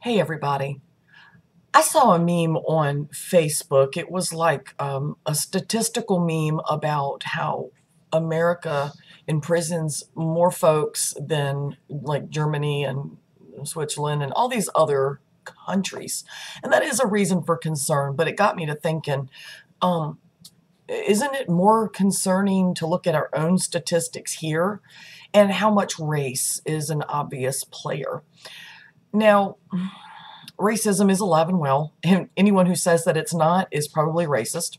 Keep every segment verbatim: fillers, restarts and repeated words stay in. Hey everybody. I saw a meme on Facebook. It was like um, a statistical meme about how America imprisons more folks than like Germany and Switzerland and all these other countries. And that is a reason for concern, but it got me to thinking, um, isn't it more concerning to look at our own statistics here and how much race is an obvious player? Now, racism is alive and well, and anyone who says that it's not is probably racist,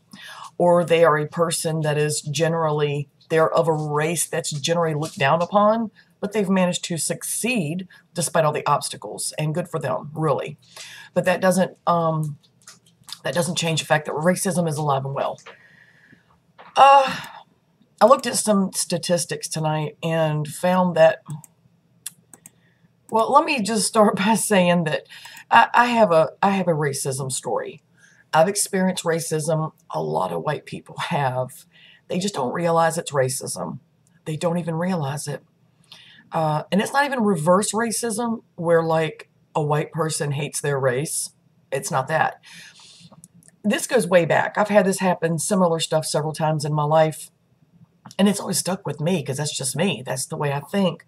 or they are a person that is generally, they're of a race that's generally looked down upon, but they've managed to succeed despite all the obstacles, and good for them, really. But that doesn't, um, that doesn't change the fact that racism is alive and well. Uh, I looked at some statistics tonight and found that, well, let me just start by saying that I, I have a I have a racism story. I've experienced racism. A lot of white people have. They just don't realize it's racism. They don't even realize it. Uh, and it's not even reverse racism where like a white person hates their race. It's not that. This goes way back. I've had this happen, similar stuff several times in my life. And it's always stuck with me because that's just me. That's the way I think.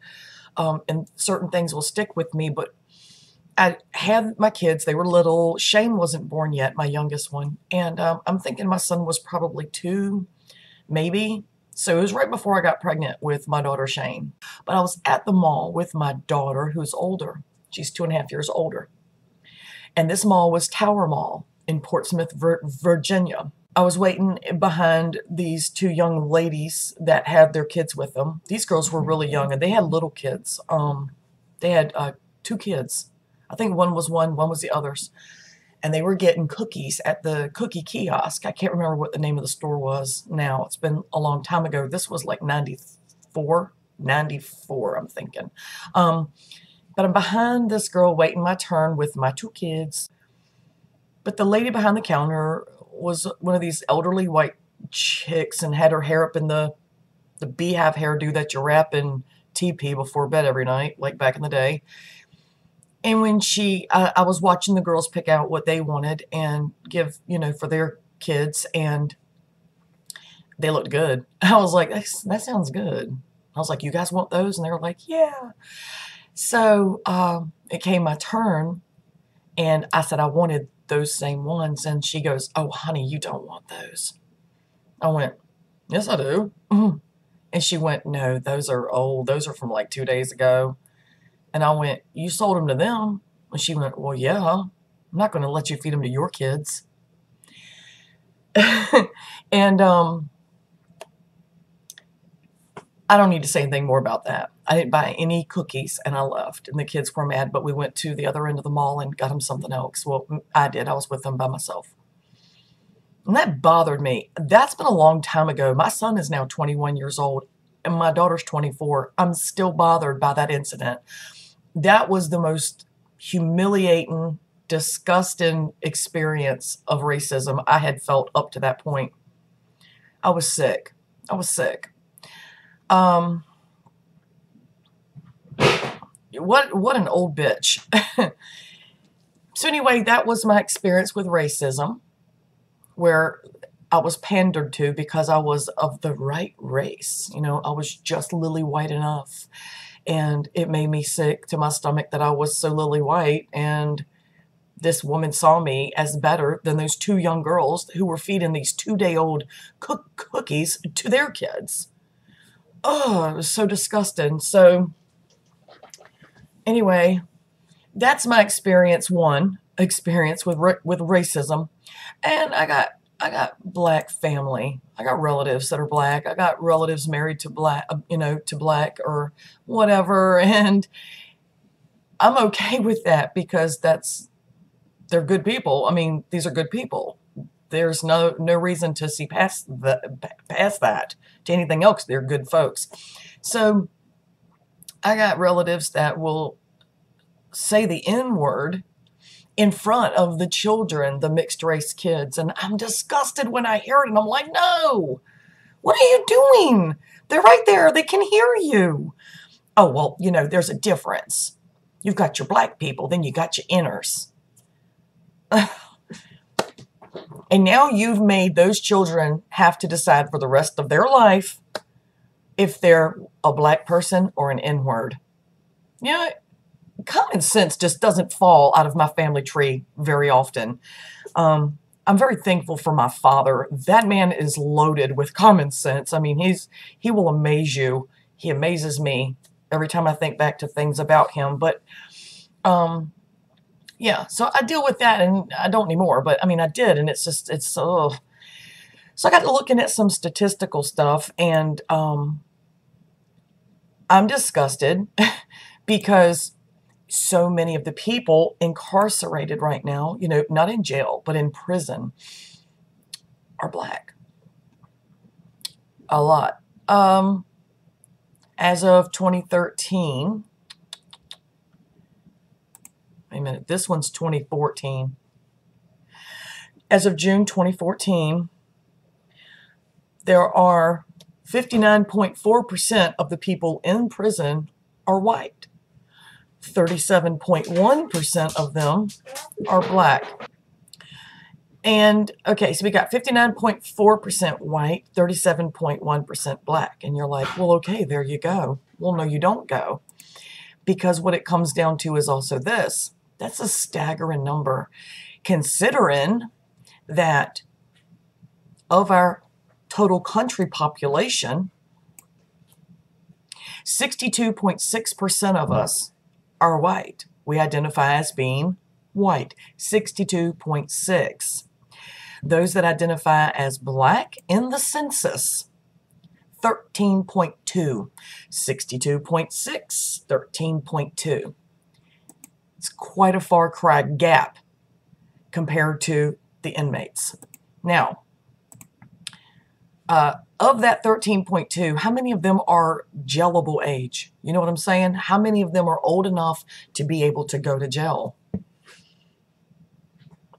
Um, and certain things will stick with me, but I had my kids, they were little. Shane wasn't born yet, my youngest one. And um, I'm thinking my son was probably two, maybe. So it was right before I got pregnant with my daughter, Shane. But I was at the mall with my daughter, who's older. She's two and a half years older. And this mall was Tower Mall in Portsmouth, Virginia. I was waiting behind these two young ladies that had their kids with them. These girls were really young, and they had little kids. Um, they had uh, two kids. I think one was one, one was the others. And they were getting cookies at the cookie kiosk. I can't remember what the name of the store was now. It's been a long time ago. This was like ninety-four, ninety-four, I'm thinking. Um, but I'm behind this girl waiting my turn with my two kids. But the lady behind the counter was one of these elderly white chicks and had her hair up in the the beehive hairdo that you wrap in T P before bed every night, like back in the day. And when she, uh, I was watching the girls pick out what they wanted and give, you know, for their kids, and they looked good. I was like, that's, that sounds good. I was like, you guys want those? And they were like, yeah. So um, it came my turn, and I said I wanted those same ones, and she goes, oh honey, you don't want those. I went, yes I do. Mm-hmm. And she went, no, those are old, those are from like two days ago. And I went, you sold them to them? And she went, well yeah, I'm not going to let you feed them to your kids. And um I don't need to say anything more about that. I didn't buy any cookies, and I left. And the kids were mad, but we went to the other end of the mall and got them something else. Well, I did. I was with them by myself. And that bothered me. That's been a long time ago. My son is now twenty-one years old, and my daughter's twenty-four. I'm still bothered by that incident. That was the most humiliating, disgusting experience of racism I had felt up to that point. I was sick. I was sick. Um, what, what an old bitch. So anyway, that was my experience with racism, where I was pandered to because I was of the right race. You know, I was just lily white enough, and it made me sick to my stomach that I was so lily white, and this woman saw me as better than those two young girls who were feeding these two-day-old cook cookies to their kids. Oh, it was so disgusting. So anyway, that's my experience, one experience with with racism. And I got I got black family. I got relatives that are black. I got relatives married to black, you know, to black or whatever, and I'm okay with that because that's they're good people. I mean, these are good people. There's no no reason to see past the past that to anything else. They're good folks. So I got relatives that will say the N-word in front of the children, the mixed race kids, and I'm disgusted when I hear it, and I'm like, no, what are you doing? They're right there. They can hear you. Oh, well, you know, there's a difference. You've got your black people, then you got your inners. And now you've made those children have to decide for the rest of their life if they're a black person or an N-word. You know, common sense just doesn't fall out of my family tree very often. Um, I'm very thankful for my father. That man is loaded with common sense. I mean, he's he will amaze you. He amazes me every time I think back to things about him. But, um, yeah, so I deal with that, and I don't anymore. But, I mean, I did, and it's just, it's, ugh. So I got to looking at some statistical stuff, and um, I'm disgusted because so many of the people incarcerated right now, you know, not in jail, but in prison, are black. A lot. Um, as of twenty thirteen, wait a minute, this one's twenty fourteen. As of June twenty fourteen, there are fifty-nine point four percent of the people in prison are white. thirty-seven point one percent of them are black. And, okay, so we got fifty-nine point four percent white, thirty-seven point one percent black. And you're like, well, okay, there you go. Well, no, you don't go. Because what it comes down to is also this. That's a staggering number, considering that of our total country population, sixty-two point six percent of us are white. We identify as being white, sixty-two point six. Those that identify as black in the census, thirteen point two. sixty-two point six, thirteen point two. It's quite a far cry gap compared to the inmates. Now, uh, of that thirteen point two, how many of them are jailable age? You know what I'm saying? How many of them are old enough to be able to go to jail?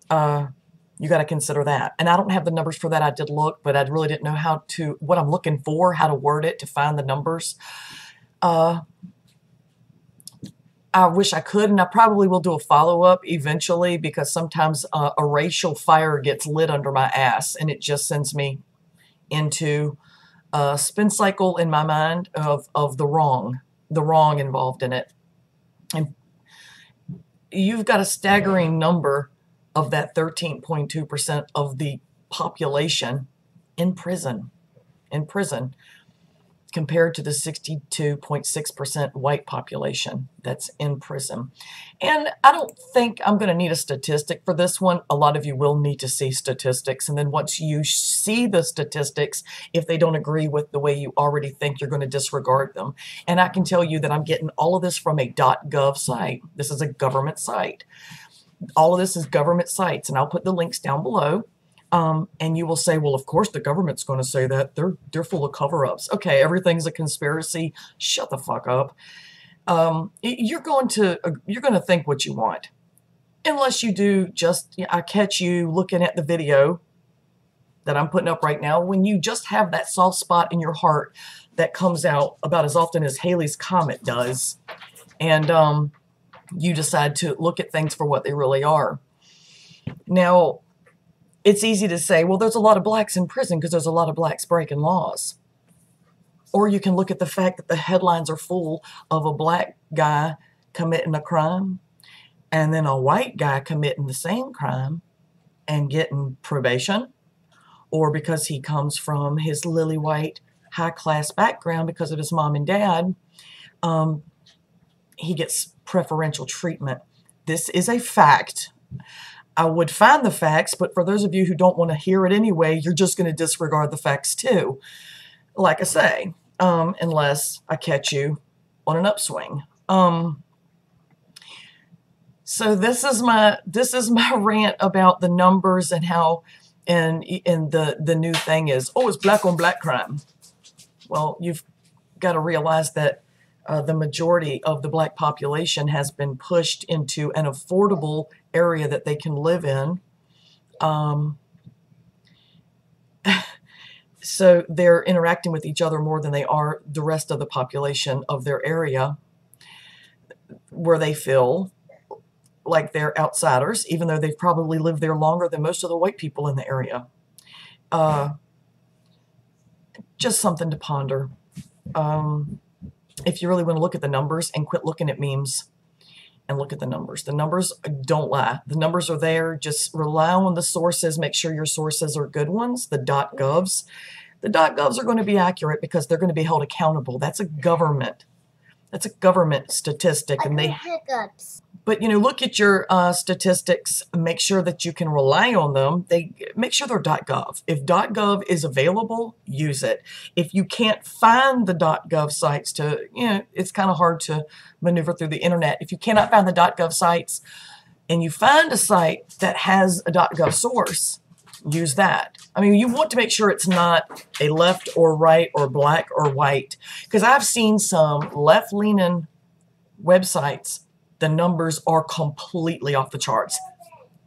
Uh, you got to consider that. And I don't have the numbers for that. I did look, but I really didn't know how to, what I'm looking for, how to word it to find the numbers. Uh, I wish I could, and I probably will do a follow-up eventually, because sometimes uh, a racial fire gets lit under my ass, and it just sends me into a spin cycle in my mind of, of the wrong, the wrong involved in it. And you've got a staggering number of that thirteen point two percent of the population in prison, in prison, compared to the sixty-two point six percent white population that's in prison. And I don't think I'm going to need a statistic for this one. A lot of you will need to see statistics. And then once you see the statistics, if they don't agree with the way you already think, you're going to disregard them. And I can tell you that I'm getting all of this from a .gov site. This is a government site. All of this is government sites, and I'll put the links down below. Um, and you will say, well, of course the government's going to say that. They're, they're full of cover-ups. Okay, everything's a conspiracy. Shut the fuck up. Um, you're going to, you're going to think what you want. Unless you do just, I catch you looking at the video that I'm putting up right now, when you just have that soft spot in your heart that comes out about as often as Halley's Comet does. And um, you decide to look at things for what they really are. Now, it's easy to say, well, there's a lot of blacks in prison because there's a lot of blacks breaking laws. Or you can look at the fact that the headlines are full of a black guy committing a crime and then a white guy committing the same crime and getting probation, or because he comes from his lily white high-class background because of his mom and dad, um, he gets preferential treatment. This is a fact. I would find the facts, but for those of you who don't want to hear it anyway, you're just going to disregard the facts too. Like I say, um, unless I catch you on an upswing. Um, so this is my this is my rant about the numbers and how and and the the new thing is, oh, it's black on black crime. Well, you've got to realize that uh, the majority of the black population has been pushed into an affordable area that they can live in. Um, so they're interacting with each other more than they are the rest of the population of their area. where they feel like they're outsiders, even though they've probably lived there longer than most of the white people in the area. Uh, just something to ponder. Um, if you really want to look at the numbers and quit looking at memes and look at the numbers. The numbers don't lie. The numbers are there. Just rely on the sources. Make sure your sources are good ones, the .govs. The .govs are going to be accurate because they're going to be held accountable. That's a government. That's a government statistic. And they hiccups. But, you know, look at your uh, statistics. Make sure that you can rely on them. They make sure they're .gov. If .gov is available, use it. If you can't find the .gov sites to, you know, it's kind of hard to maneuver through the internet. If you cannot find the .gov sites and you find a site that has a .gov source, use that. I mean, you want to make sure it's not a left or right or black or white. Because I've seen some left-leaning websites. The numbers are completely off the charts.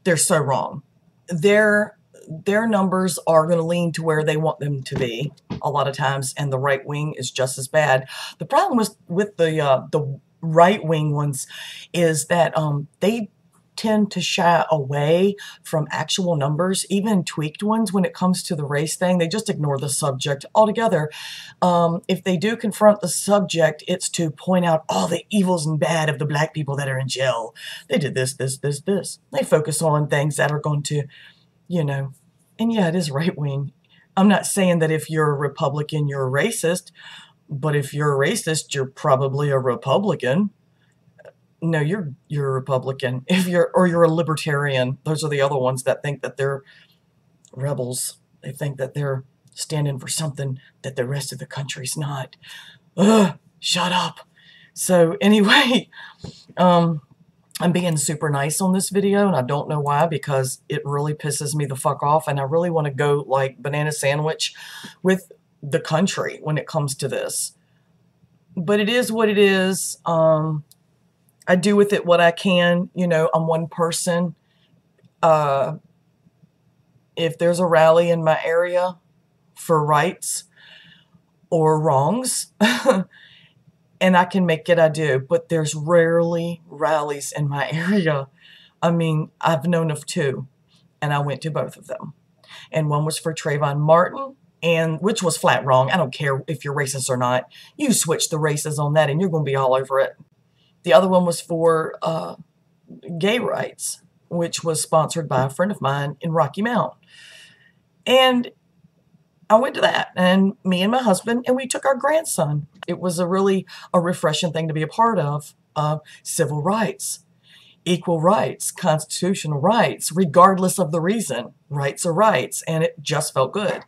They're so wrong. Their, their numbers are going to lean to where they want them to be a lot of times, and the right wing is just as bad. The problem with, with the, uh, the right wing ones is that um, they tend to shy away from actual numbers, even tweaked ones when it comes to the race thing. They just ignore the subject altogether. Um, if they do confront the subject, it's to point out all the evils and bad of the black people that are in jail. They did this, this, this, this. They focus on things that are going to, you know, and yeah, it is right wing. I'm not saying that if you're a Republican, you're a racist, but if you're a racist, you're probably a Republican. No, you're you're a Republican. If you're or you're a libertarian. Those are the other ones that think that they're rebels. They think that they're standing for something that the rest of the country's not. Ugh, shut up. So anyway, um, I'm being super nice on this video, and I don't know why, because it really pisses me the fuck off, and I really want to go like banana sandwich with the country when it comes to this. But it is what it is. Um, I do with it what I can. You know, I'm one person. Uh, if there's a rally in my area for rights or wrongs, and I can make it, I do. But there's rarely rallies in my area. I mean, I've known of two, and I went to both of them. And one was for Trayvon Martin, and which was flat wrong. I don't care if you're racist or not. You switch the races on that, and you're going to be all over it. The other one was for uh, gay rights, which was sponsored by a friend of mine in Rocky Mount. And I went to that, and me and my husband, and we took our grandson. It was a really a refreshing thing to be a part of. Uh, civil rights, equal rights, constitutional rights, regardless of the reason. Rights are rights, and it just felt good.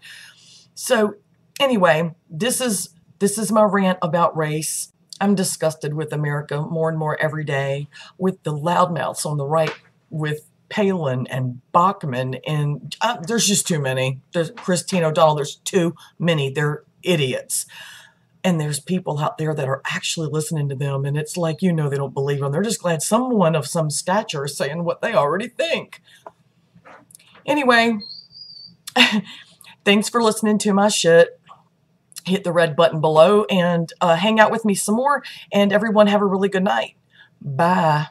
So anyway, this is, this is my rant about race. I'm disgusted with America more and more every day, with the loudmouths on the right, with Palin and Bachman, and uh, there's just too many. There's Christine O'Donnell, there's too many. They're idiots. And there's people out there that are actually listening to them, and it's like, you know, they don't believe them. They're just glad someone of some stature is saying what they already think. Anyway, thanks for listening to my shit. Hit the red button below and uh, hang out with me some more. And everyone have a really good night. Bye.